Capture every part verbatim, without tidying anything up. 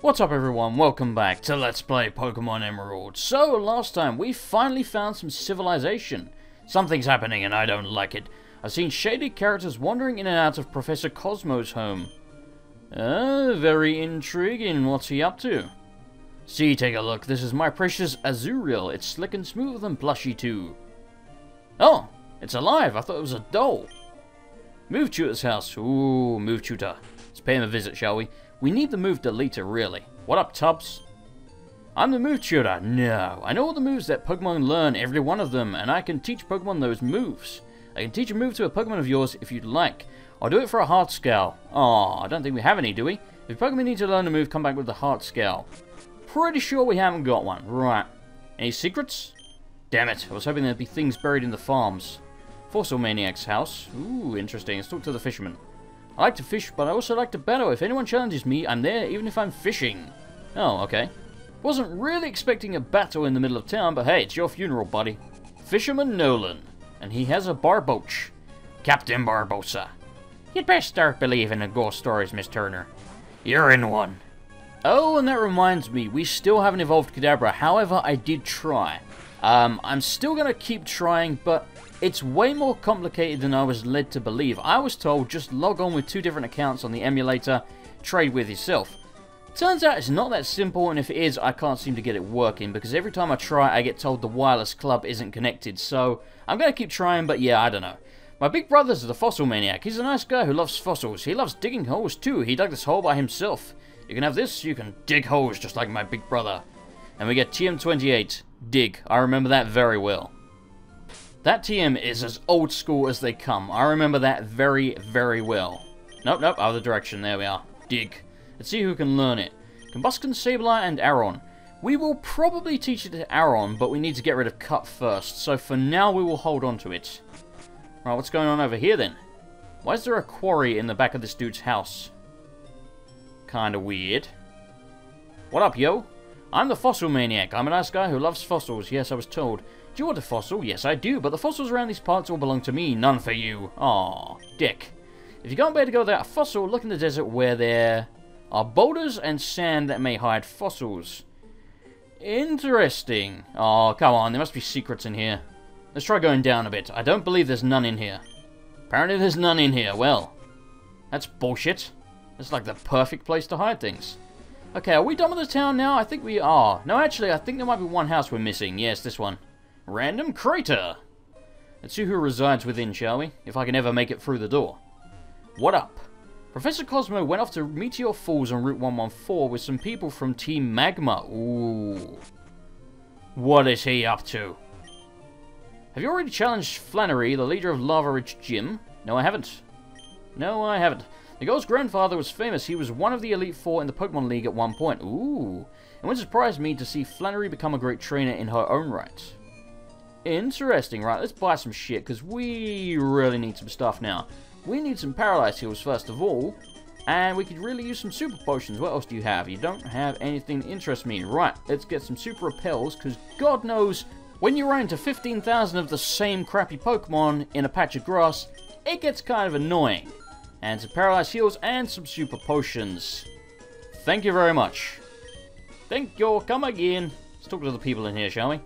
What's up everyone, welcome back to Let's Play Pokemon Emerald. So last time we finally found some civilization. Something's happening and I don't like it. I've seen shaded characters wandering in and out of Professor Cosmos' home. Uh, very intriguing, what's he up to? See, take a look, this is my precious Azuriel. It's slick and smooth and plushy too. Oh, it's alive, I thought it was a doll. Move Tutor's house, ooh, Move Tutor. Let's pay him a visit, shall we? We need the move deleter, really. What up, Tubbs? I'm the move tutor. No, I know all the moves that Pokemon learn, every one of them, and I can teach Pokemon those moves. I can teach a move to a Pokemon of yours if you'd like. I'll do it for a heart scale. Oh, I don't think we have any, do we? If Pokemon need to learn a move, come back with the heart scale. Pretty sure we haven't got one. Right. Any secrets? Damn it, I was hoping there'd be things buried in the farms. Fossil Maniac's house. Ooh, interesting. Let's talk to the fisherman. I like to fish, but I also like to battle. If anyone challenges me, I'm there, even if I'm fishing. Oh, okay. Wasn't really expecting a battle in the middle of town, but hey, it's your funeral, buddy. Fisherman Nolan. And he has a Barboach. Captain Barbossa. You'd best start believing in ghost stories, Miss Turner. You're in one. Oh, and that reminds me, we still haven't evolved Kadabra. However, I did try. Um, I'm still going to keep trying, but it's way more complicated than I was led to believe. I was told just log on with two different accounts on the emulator, trade with yourself. Turns out it's not that simple, and if it is, I can't seem to get it working, because every time I try, I get told the wireless club isn't connected, so I'm going to keep trying, but yeah, I don't know. My big brother's the Fossil Maniac. He's a nice guy who loves fossils. He loves digging holes too. He dug this hole by himself. You can have this, you can dig holes just like my big brother. And we get T M twenty-eight, dig. I remember that very well. That T M is as old school as they come. I remember that very, very well. Nope, nope, other direction. There we are. Dig. Let's see who can learn it. Combusken, Sableye, and Aron. We will probably teach it to Aron, but we need to get rid of Cut first. So for now, we will hold on to it. Right, what's going on over here then? Why is there a quarry in the back of this dude's house? Kinda weird. What up, yo? I'm the Fossil Maniac. I'm a nice guy who loves fossils. Yes, I was told. Do you want a fossil? Yes, I do, but the fossils around these parts all belong to me, none for you. Aw, dick. If you can't bear to go without a fossil, look in the desert where there are boulders and sand that may hide fossils. Interesting. Aw, come on, there must be secrets in here. Let's try going down a bit. I don't believe there's none in here. Apparently there's none in here. Well, that's bullshit. That's like the perfect place to hide things. Okay, are we done with the town now? I think we are. No, actually, I think there might be one house we're missing. Yes, this one. Random crater. Let's see who resides within, shall we? If I can ever make it through the door. What up? Professor Cosmo went off to Meteor Falls on Route one one fourteen with some people from Team Magma. Ooh. What is he up to? Have you already challenged Flannery, the leader of Lava Ridge Gym? No, I haven't. No, I haven't. The girl's grandfather was famous. He was one of the Elite Four in the Pokemon League at one point. Ooh. It wouldn't surprise me to see Flannery become a great trainer in her own right. Interesting, right, let's buy some shit, because we really need some stuff now. We need some Paralyze Heals first of all, and we could really use some Super Potions. What else do you have? You don't have anything that interests me. Right, let's get some Super Repels, because God knows, when you run into fifteen thousand of the same crappy Pokemon in a patch of grass, it gets kind of annoying. And some Paralyze Heals and some Super Potions. Thank you very much. Thank you, come again. Let's talk to the people in here, shall we?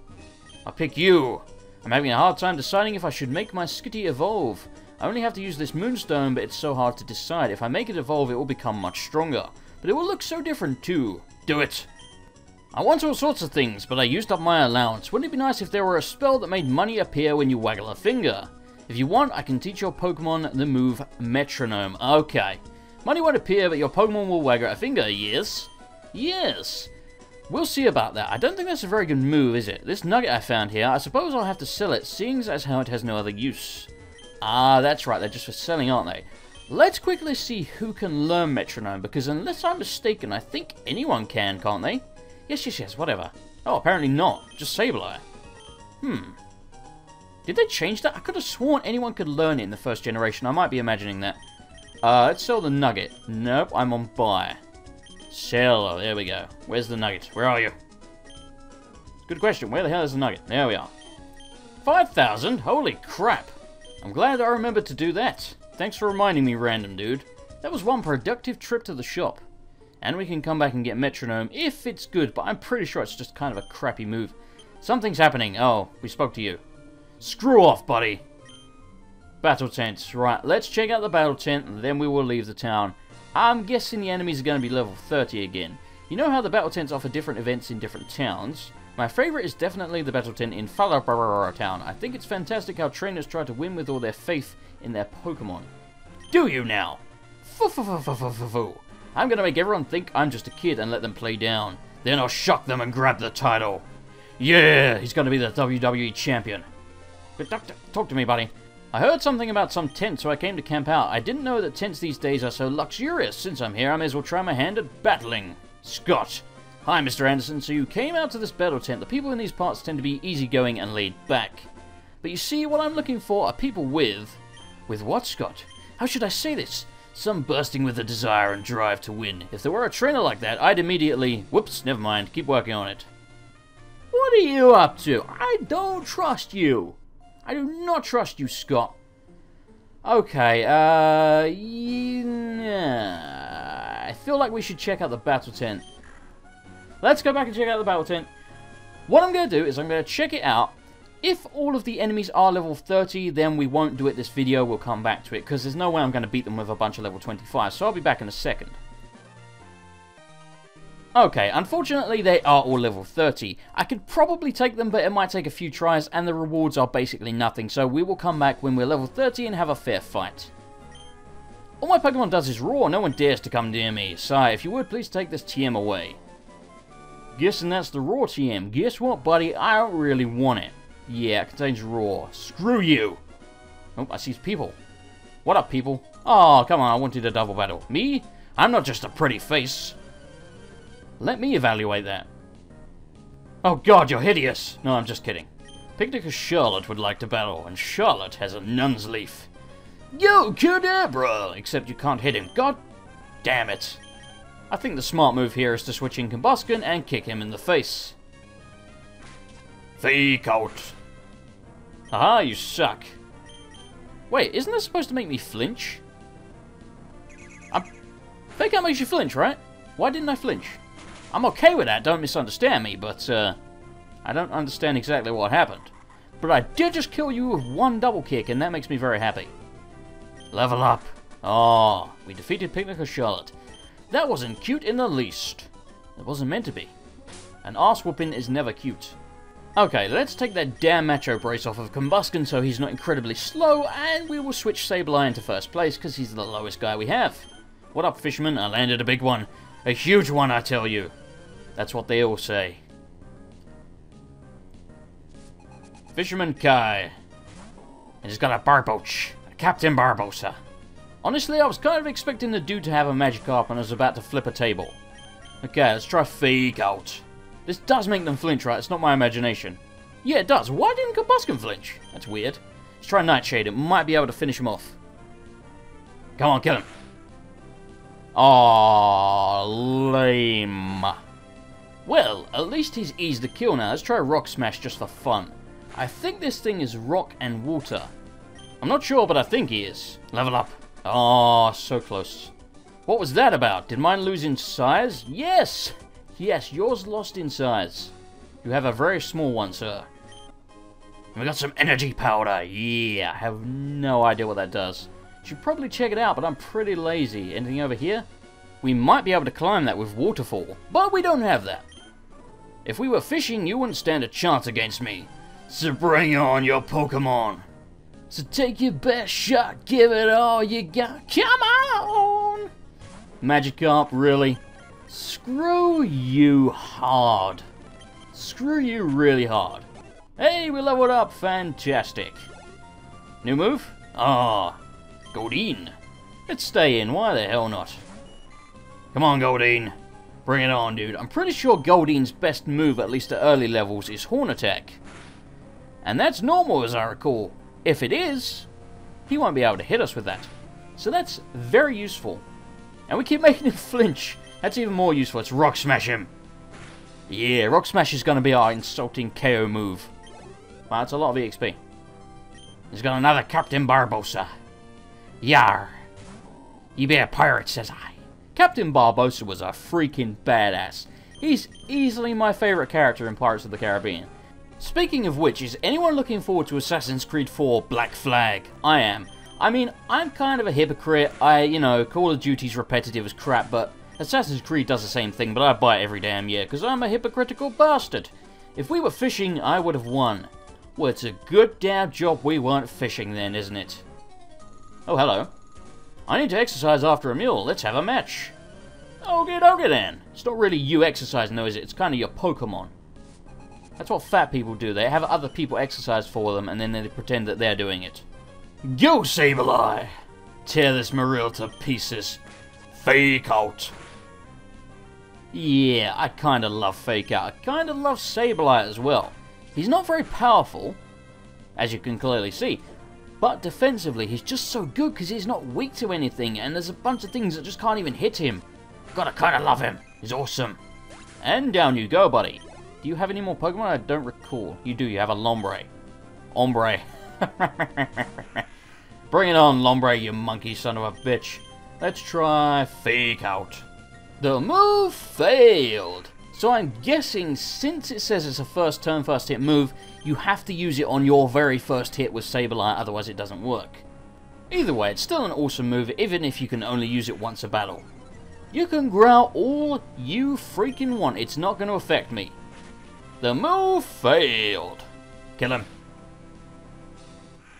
I'll pick you. I'm having a hard time deciding if I should make my Skitty evolve. I only have to use this Moonstone, but it's so hard to decide. If I make it evolve, it will become much stronger. But it will look so different too. Do it. I want all sorts of things, but I used up my allowance. Wouldn't it be nice if there were a spell that made money appear when you waggle a finger? If you want, I can teach your Pokemon the move Metronome. Okay. Money won't appear, but your Pokemon will waggle a finger. Yes. Yes. We'll see about that. I don't think that's a very good move, is it? This nugget I found here, I suppose I'll have to sell it, seeing as how it has no other use. Ah, that's right, they're just for selling, aren't they? Let's quickly see who can learn Metronome, because unless I'm mistaken, I think anyone can, can't they? Yes, yes, yes, whatever. Oh, apparently not. Just Sableye. Hmm. Did they change that? I could have sworn anyone could learn it in the first generation. I might be imagining that. Uh, let's sell the nugget. Nope, I'm on buy. Sell, there we go. Where's the nugget? Where are you? Good question. Where the hell is the nugget? There we are. five thousand? Holy crap. I'm glad I remembered to do that. Thanks for reminding me, random dude. That was one productive trip to the shop. And we can come back and get Metronome if it's good, but I'm pretty sure it's just kind of a crappy move. Something's happening. Oh, we spoke to you. Screw off, buddy. Battle tents. Right, let's check out the battle tent, and then we will leave the town. I'm guessing the enemies are going to be level thirty again. You know how the battle tents offer different events in different towns? My favourite is definitely the battle tent in Falabarara Town. I think it's fantastic how trainers try to win with all their faith in their Pokemon. Do you now? Foo-foo-foo-foo-foo-foo-foo. I'm going to make everyone think I'm just a kid and let them play down. Then I'll shock them and grab the title. Yeah, he's going to be the W W E champion. But doctor, talk to me, buddy. I heard something about some tent, so I came to camp out. I didn't know that tents these days are so luxurious. Since I'm here, I may as well try my hand at battling. Scott. Hi, Mister Anderson. So you came out to this battle tent. The people in these parts tend to be easygoing and laid back. But you see, what I'm looking for are people with... With what, Scott? How should I say this? Some bursting with a desire and drive to win. If there were a trainer like that, I'd immediately... Whoops, never mind. Keep working on it. What are you up to? I don't trust you. I do not trust you, Scott. Okay, uh... Yeah. I feel like we should check out the battle tent. Let's go back and check out the battle tent. What I'm going to do is I'm going to check it out. If all of the enemies are level thirty, then we won't do it this video, we'll come back to it, because there's no way I'm going to beat them with a bunch of level twenty-five, so I'll be back in a second. Okay, unfortunately they are all level thirty. I could probably take them, but it might take a few tries, and the rewards are basically nothing, so we will come back when we're level thirty and have a fair fight. All my Pokemon does is roar, no one dares to come near me. Sigh, if you would, please take this T M away. Guessing that's the raw T M. Guess what, buddy? I don't really want it. Yeah, it contains raw. Screw you! Oh, I see people. What up, people? Oh, come on, I wanted a double battle. Me? I'm not just a pretty face. Let me evaluate that. Oh god, you're hideous! No, I'm just kidding. Picnicker Charlotte would like to battle, and Charlotte has a Nun's Leaf. Yo, Kadabra! Except you can't hit him. God damn it. I think the smart move here is to switch in Combusken and kick him in the face. Fake Out. Aha, you suck. Wait, isn't this supposed to make me flinch? I'm... Fake Out makes you flinch, right? Why didn't I flinch? I'm okay with that, don't misunderstand me, but uh, I don't understand exactly what happened. But I did just kill you with one double kick, and that makes me very happy. Level up. Oh, we defeated Picnicker Charlotte. That wasn't cute in the least. It wasn't meant to be. An ass whooping is never cute. Okay, let's take that damn macho brace off of Combusken so he's not incredibly slow, and we will switch Sableye into first place because he's the lowest guy we have. What up, fisherman? I landed a big one. A huge one, I tell you. That's what they all say. Fisherman Kai. And he's got a Barboach. Captain Barbossa. Honestly, I was kind of expecting the dude to have a Magikarp and I was about to flip a table. Okay, let's try Fake Out. This does make them flinch, right? It's not my imagination. Yeah, it does. Why didn't Combusken flinch? That's weird. Let's try Nightshade. It might be able to finish him off. Come on, kill him. Aww, lame. Well, at least he's easy to kill now. Let's try Rock Smash just for fun. I think this thing is rock and water. I'm not sure, but I think he is. Level up. Oh, so close. What was that about? Did mine lose in size? Yes! Yes, yours lost in size. You have a very small one, sir. And we got some energy powder. Yeah, I have no idea what that does. Should probably check it out, but I'm pretty lazy. Anything over here? We might be able to climb that with waterfall, but we don't have that. If we were fishing, you wouldn't stand a chance against me. So bring on your Pokemon. So take your best shot, give it all you got. Come on! Magikarp, really? Screw you hard. Screw you really hard. Hey, we leveled up. Fantastic. New move? Ah, oh, Goldeen. Let's stay in. Why the hell not? Come on, Goldeen. Bring it on, dude. I'm pretty sure Goldeen's best move, at least at early levels, is Horn Attack. And that's normal, as I recall. If it is, he won't be able to hit us with that. So that's very useful. And we keep making him flinch. That's even more useful. Let's Rock Smash him. Yeah, Rock Smash is going to be our insulting K O move. Wow, that's a lot of E X P. He's got another Captain Barbossa. Yar. You be a pirate, says I. Captain Barbossa was a freaking badass. He's easily my favourite character in Pirates of the Caribbean. Speaking of which, is anyone looking forward to Assassin's Creed four Black Flag? I am. I mean, I'm kind of a hypocrite. I, you know, Call of Duty's repetitive as crap, but Assassin's Creed does the same thing, but I buy it every damn year, because I'm a hypocritical bastard. If we were fishing, I would have won. Well, it's a good damn job we weren't fishing then, isn't it? Oh, hello. I need to exercise after a meal. Let's have a match. Okie dokie then. It's not really you exercising though, is it? It's kind of your Pokemon. That's what fat people do. They have other people exercise for them, and then they pretend that they're doing it. Go, Sableye! Tear this Marill to pieces. Fake Out. Yeah, I kind of love Fake Out. I kind of love Sableye as well. He's not very powerful, as you can clearly see, but defensively he's just so good because he's not weak to anything, and there's a bunch of things that just can't even hit him. Gotta kind of love him. He's awesome. And down you go, buddy. Do you have any more Pokemon? I don't recall. You do. You have a Lombre. Ombre. Bring it on, Lombre, you monkey son of a bitch. Let's try Fake Out. The move failed. So I'm guessing since it says it's a first turn, first hit move, you have to use it on your very first hit with Sableye, otherwise it doesn't work. Either way, it's still an awesome move, even if you can only use it once a battle. You can growl all you freaking want. It's not going to affect me. The move failed. Kill him.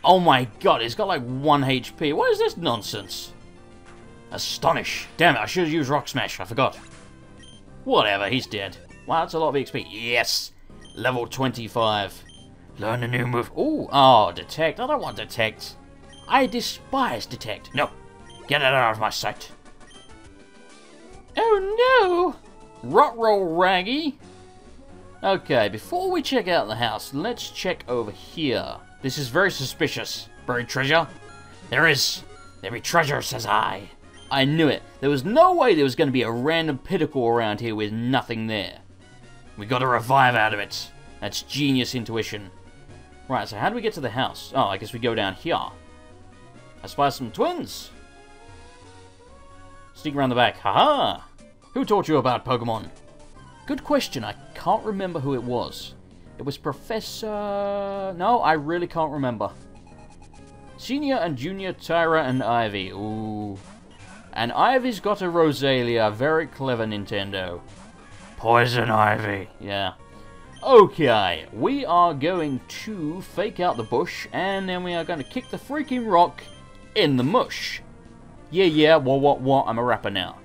Oh my god, he's got like one H P. What is this nonsense? Astonish. Damn it, I should have used Rock Smash. I forgot. Whatever, he's dead. Wow, that's a lot of X P. Yes! Level twenty-five. Learn a new move. Ooh, oh, Detect. I don't want Detect. I despise Detect. No. Get it out of my sight. Oh no! Rotroll Raggy. Okay, before we check out the house, let's check over here. This is very suspicious. Buried treasure? There is. There be treasure, says I. I knew it. There was no way there was going to be a random pinnacle around here with nothing there. We got a revive out of it. That's genius intuition. Right, so how do we get to the house? Oh, I guess we go down here. I spy some twins. Sneak around the back. Haha! Who taught you about Pokemon? Good question. I can't remember who it was. It was Professor... No, I really can't remember. Senior and Junior Tyra and Ivy. Ooh. And Ivy's got a Roselia. Very clever, Nintendo. Poison Ivy. Yeah. Okay, we are going to fake out the bush, and then we are going to kick the freaking rock in the mush. Yeah, yeah, what, what, what, I'm a rapper now.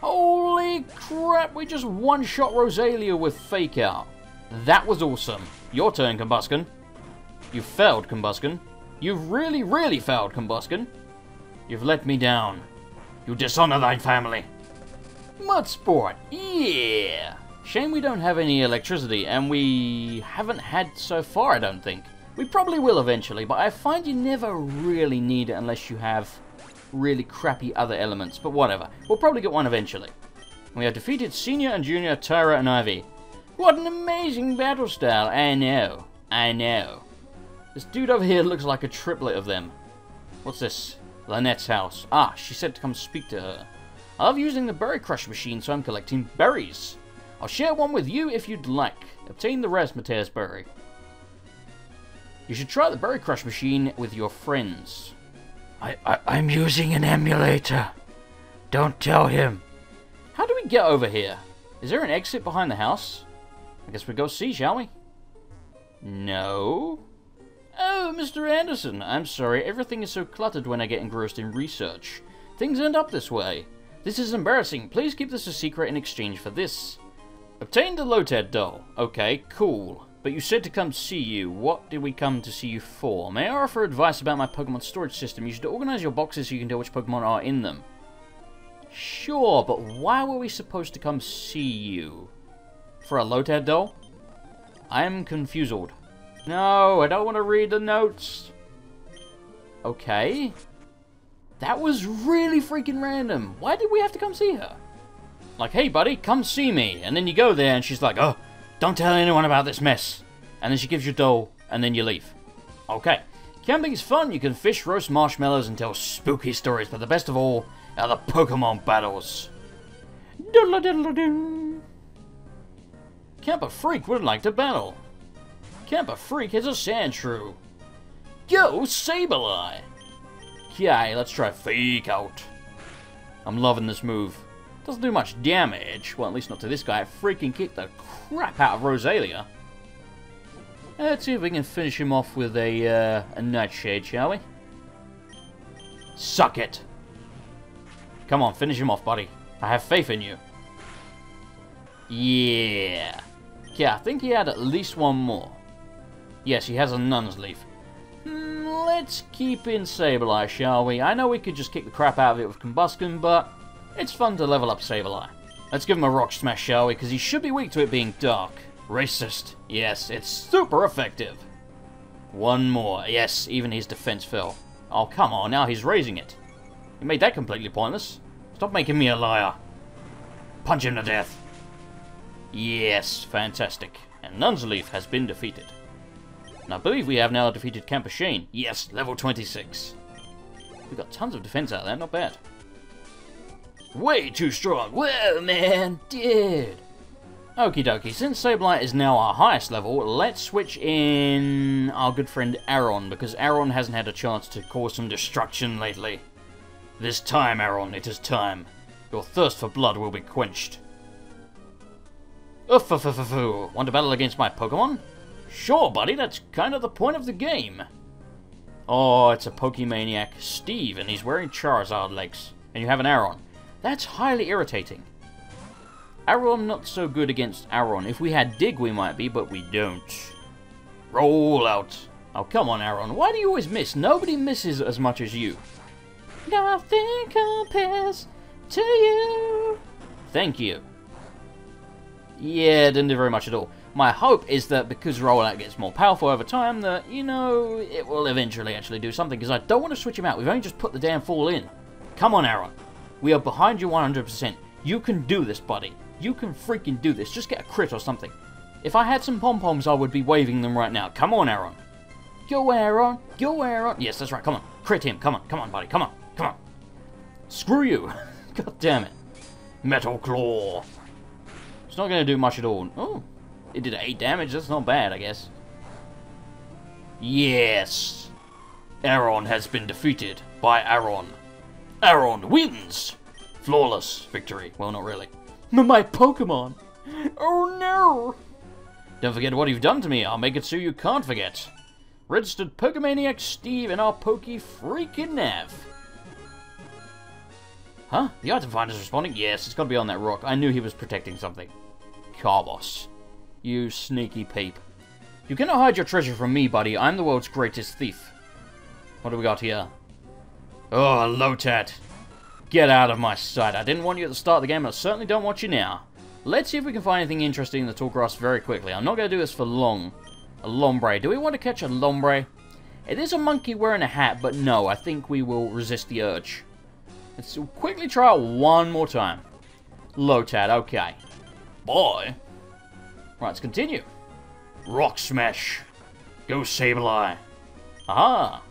Holy crap, we just one-shot Roselia with Fake Out. That was awesome. Your turn, Combusken. You've failed, Combusken. You've really, really failed, Combusken. You've let me down. You dishonor thy family. Mudsport, yeah! Shame we don't have any electricity, and we haven't had so far, I don't think. We probably will eventually, but I find you never really need it unless you have really crappy other elements, but whatever. We'll probably get one eventually. We have defeated Senior and Junior Tyra and Ivy. What an amazing battle style. I know. I know. This dude over here looks like a triplet of them. What's this? Lynette's house. Ah, she said to come speak to her. I love using the berry crush machine, so I'm collecting berries. I'll share one with you if you'd like. Obtain the Razzmatazz berry. You should try the berry crush machine with your friends. I, I, I'm using an emulator. Don't tell him. How do we get over here? Is there an exit behind the house? I guess we go see, shall we? No. Oh, Mister Anderson. I'm sorry. Everything is so cluttered when I get engrossed in research. Things end up this way. This is embarrassing. Please keep this a secret in exchange for this. Obtained the Lotad doll. Okay, cool. But you said to come see you. What did we come to see you for? May I offer advice about my Pokemon storage system? You should organize your boxes so you can tell which Pokemon are in them. Sure, but why were we supposed to come see you? For a Lotad doll? I am confused. No, I don't want to read the notes. Okay. That was really freaking random. Why did we have to come see her? Like, hey buddy, come see me. And then you go there and she's like, oh, don't tell anyone about this mess. And then she gives you a doll, and then you leave. Okay. Camping is fun. You can fish, roast marshmallows, and tell spooky stories. But the best of all are the Pokemon battles. Kappa Freak would like to battle. Kappa Freak is a Sandshrew. Go Sableye! Okay, let's try Fake Out. I'm loving this move. Doesn't do much damage. Well, at least not to this guy. I freaking kicked the crap out of Roselia. Let's see if we can finish him off with a, uh, a Nightshade, shall we? Suck it! Come on, finish him off, buddy. I have faith in you. Yeah. Okay, I think he had at least one more. Yes, he has a Nun's Leaf. Mm, let's keep in Sableye, shall we? I know we could just kick the crap out of it with Combusken, but it's fun to level up Sableye. Let's give him a Rock Smash, shall we? Because he should be weak to it being dark. Racist. Yes, it's super effective. One more. Yes, even his defense fell. Oh, come on, now he's raising it. You made that completely pointless. Stop making me a liar. Punch him to death. Yes, fantastic. And Nun's Leaf has been defeated. And I believe we have now defeated Campushane. Yes, level twenty-six. We've got tons of defense out there, not bad. Way too strong. Whoa, man, dude. Okie dokie, since Sableye is now our highest level, let's switch in our good friend Aron, because Aron hasn't had a chance to cause some destruction lately. This time, Aron, it is time. Your thirst for blood will be quenched. Oof-oof-oof-oof-ooh. Want to battle against my Pokemon? Sure, buddy, that's kind of the point of the game. Oh, it's a Pokemaniac Steve, and he's wearing Charizard legs, and you have an Aron. That's highly irritating. Aron not so good against Aron. If we had Dig, we might be, but we don't. Roll out. Oh, come on, Aron. Why do you always miss? Nobody misses as much as you. Nothing compares to you. Thank you. Yeah, didn't do very much at all. My hope is that because Rollout gets more powerful over time, that, you know, it will eventually actually do something, because I don't want to switch him out. We've only just put the damn fall in. Come on, Aron. We are behind you one hundred percent. You can do this, buddy. You can freaking do this. Just get a crit or something. If I had some pom-poms, I would be waving them right now. Come on, Aron. Go, Aron. Go, Aron. Yes, that's right. Come on. Crit him. Come on. Come on, buddy. Come on. Come on. Screw you. God damn it. Metal Claw. It's not going to do much at all. Oh. It did eight damage. That's not bad, I guess. Yes. Aron has been defeated by Aron. Aron wins. Flawless victory. Well, not really. My Pokemon! Oh no! Don't forget what you've done to me. I'll make it so you can't forget. Registered Pokemaniac Steve and our Poke freaking Nav. Huh? The item finder's responding? Yes, it's gotta be on that rock. I knew he was protecting something. Carbos. You sneaky peep. You cannot hide your treasure from me, buddy. I'm the world's greatest thief. What do we got here? Oh, Lotad. Get out of my sight. I didn't want you at the start of the game, and I certainly don't want you now. Let's see if we can find anything interesting in the tall grass very quickly. I'm not going to do this for long. A Lombre. Do we want to catch a Lombre? It is a monkey wearing a hat, but no, I think we will resist the urge. Let's quickly try it one more time. Lotad, okay. Boy. Right, let's continue. Rock Smash. Go Sableye. Aha.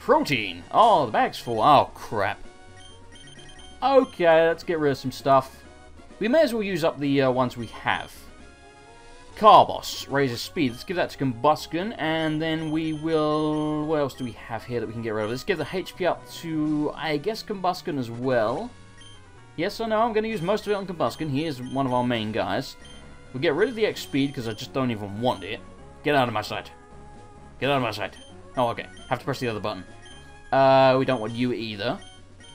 Protein. Oh, the bag's full. Oh, crap. Okay, let's get rid of some stuff. We may as well use up the uh, ones we have. Carbos raises speed. Let's give that to Combusken, and then we will... What else do we have here that we can get rid of? Let's give the H P up to, I guess, Combusken as well. Yes or no? I'm going to use most of it on Combusken. He is one of our main guys. We'll get rid of the X speed, because I just don't even want it. Get out of my sight. Get out of my sight. Oh, okay. Have to press the other button. Uh, we don't want you either.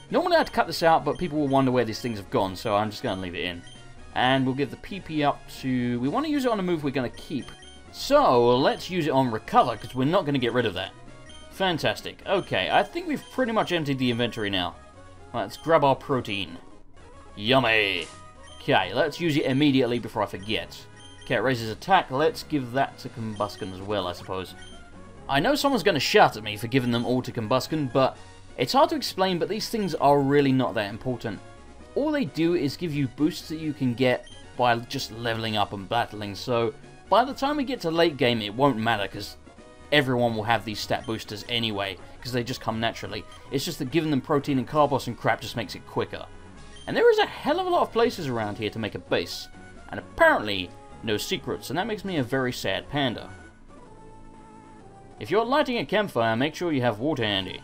Normally I'd cut this out, but people will wonder where these things have gone, so I'm just going to leave it in. And we'll give the P P up to... We want to use it on a move we're going to keep. So, let's use it on Recover, because we're not going to get rid of that. Fantastic. Okay, I think we've pretty much emptied the inventory now. Let's grab our protein. Yummy! Okay, let's use it immediately before I forget. Okay, it raises attack. Let's give that to Combusken as well, I suppose. I know someone's going to shout at me for giving them all to Combusken, but... It's hard to explain, but these things are really not that important. All they do is give you boosts that you can get by just leveling up and battling, so by the time we get to late game, it won't matter, because everyone will have these stat boosters anyway, because they just come naturally. It's just that giving them protein and Carbos and crap just makes it quicker. And there is a hell of a lot of places around here to make a base, and apparently no secrets, and that makes me a very sad panda. If you're lighting a campfire, make sure you have water handy.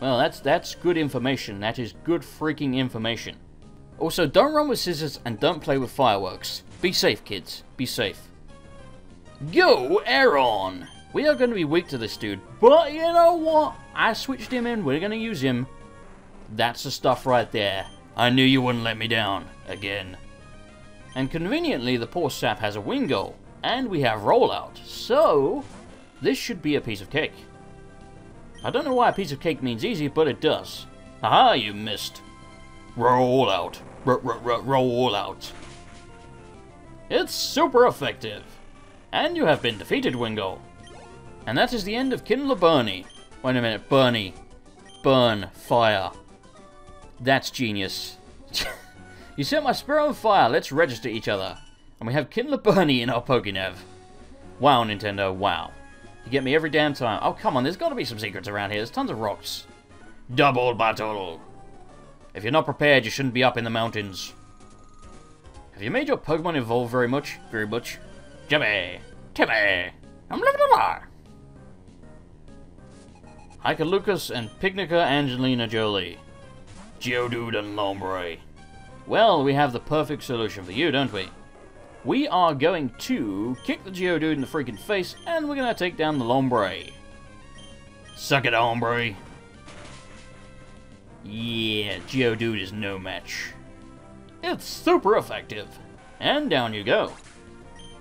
Well, that's that's good information. That is good freaking information. Also, don't run with scissors and don't play with fireworks. Be safe, kids. Be safe. Go, Aron! We are going to be weak to this dude, but you know what? I switched him in. We're going to use him. That's the stuff right there. I knew you wouldn't let me down. Again. And conveniently, the poor sap has a Wingull, and we have Rollout, so this should be a piece of cake. I don't know why a piece of cake means easy, but it does. Aha, you missed. Roll out. R-r-r-roll out. It's super effective. And you have been defeated, Wingull. And that is the end of Kindler Burny. Wait a minute, Burny. Burn. Fire. That's genius. You set my spirit on fire. Let's register each other. And we have Kindler Burny in our Pokénev. Wow, Nintendo. Wow. You get me every damn time. Oh, come on. There's got to be some secrets around here. There's tons of rocks. Double battle. If you're not prepared, you shouldn't be up in the mountains. Have you made your Pokemon evolve very much? Very much. Jimmy. Timmy. I'm living a bar. Hycalucas and Pignica Angelina Jolie. Geodude and Lombre. Well, we have the perfect solution for you, don't we? We are going to kick the Geodude in the freaking face, and we're going to take down the Lombre. Suck it, Lombre. Yeah, Geodude is no match. It's super effective. And down you go.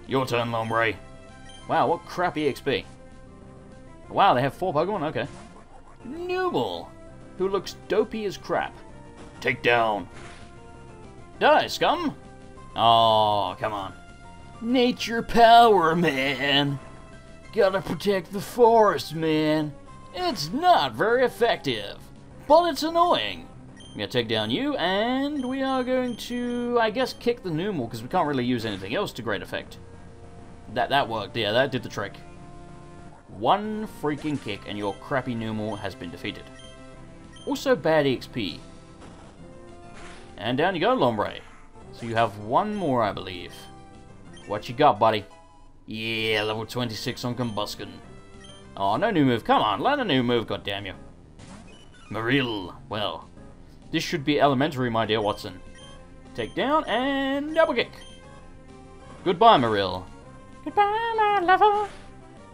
Your turn, Lombre. Wow, what crappy X P. Wow, they have four Pokemon? Okay. Nooble, who looks dopey as crap. Take down. Die, scum. Oh, come on. Nature power, man. Gotta protect the forest, man. It's not very effective. But it's annoying. I'm going to take down you, and we are going to, I guess, kick the Noomal, because we can't really use anything else to great effect. That that worked. Yeah, that did the trick. One freaking kick, and your crappy Noomal has been defeated. Also bad E X P. And down you go, Lombre. So you have one more, I believe. What you got, buddy? Yeah, level twenty-six on Combusken. Oh, no new move. Come on, learn a new move, goddamn you. Marill. Well, this should be elementary, my dear Watson. Take down and double kick. Goodbye, Marill. Goodbye, my lover.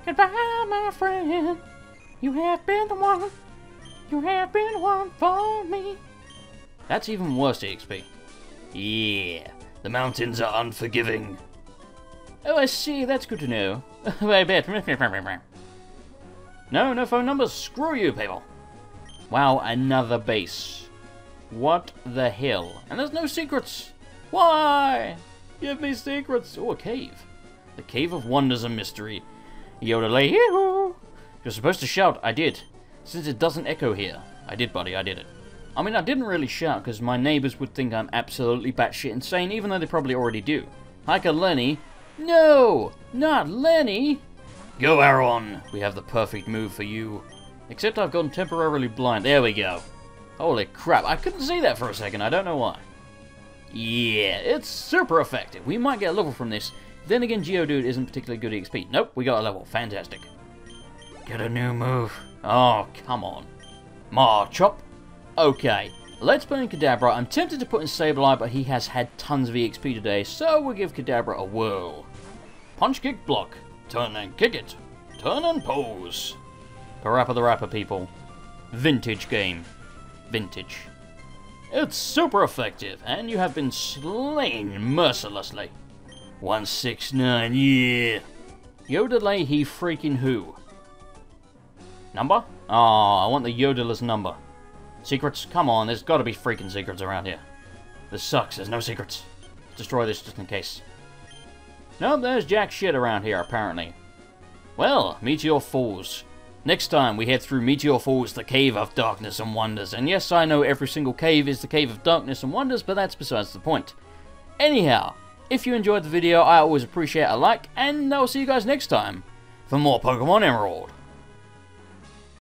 Goodbye, my friend. You have been the one. You have been the one for me. That's even worse, E X P. Yeah, the mountains are unforgiving. Oh, I see. That's good to know. I bet. No, no phone numbers. Screw you, people. Wow, another base. What the hell? And there's no secrets. Why? Give me secrets. Oh, a cave. The Cave of Wonders and Mystery. Yodelay, yee-hoo. You're supposed to shout. I did. Since it doesn't echo here. I did, buddy. I did it. I mean, I didn't really shout because my neighbors would think I'm absolutely batshit insane, even though they probably already do. Hiker Lenny. No! Not Lenny! Go, Aron. We have the perfect move for you. Except I've gone temporarily blind. There we go. Holy crap. I couldn't see that for a second. I don't know why. Yeah, it's super effective. We might get a level from this. Then again, Geodude isn't particularly good E X P. Nope, we got a level. Fantastic. Get a new move. Oh, come on. March up. Okay. Let's put in Kadabra. I'm tempted to put in Sableye, but he has had tons of E X P today, so we'll give Kadabra a whirl. Punch, kick, block. Turn and kick it. Turn and pose. Parappa the Rapper, people. Vintage game. Vintage. It's super effective, and you have been slain mercilessly. one six nine, yeah. Yodelay, he freaking who? Number? Ah, oh, I want the Yodeler's number. Secrets? Come on, there's gotta be freaking secrets around here. This sucks, there's no secrets. Destroy this just in case. Nope, there's jack shit around here, apparently. Well, Meteor Falls. Next time, we head through Meteor Falls, the Cave of Darkness and Wonders. And yes, I know every single cave is the Cave of Darkness and Wonders, but that's besides the point. Anyhow, if you enjoyed the video, I always appreciate a like, and I'll see you guys next time for more Pokemon Emerald.